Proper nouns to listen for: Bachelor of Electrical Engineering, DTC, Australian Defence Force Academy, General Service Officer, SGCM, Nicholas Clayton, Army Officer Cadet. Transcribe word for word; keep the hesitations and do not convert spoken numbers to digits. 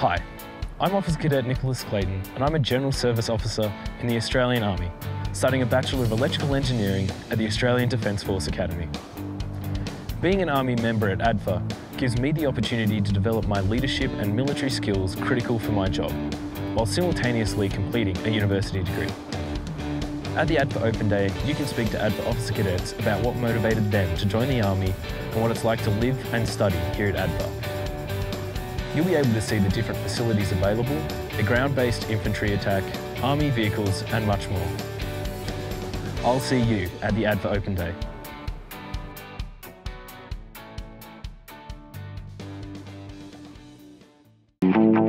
Hi, I'm Officer Cadet Nicholas Clayton, and I'm a General Service Officer in the Australian Army, studying a Bachelor of Electrical Engineering at the Australian Defence Force Academy. Being an Army member at A D F A gives me the opportunity to develop my leadership and military skills critical for my job, while simultaneously completing a university degree. At the A D F A Open Day, you can speak to A D F A Officer Cadets about what motivated them to join the Army and what it's like to live and study here at A D F A. You'll be able to see the different facilities available, the ground-based infantry attack, army vehicles, and much more. I'll see you at the A D F A Open Day.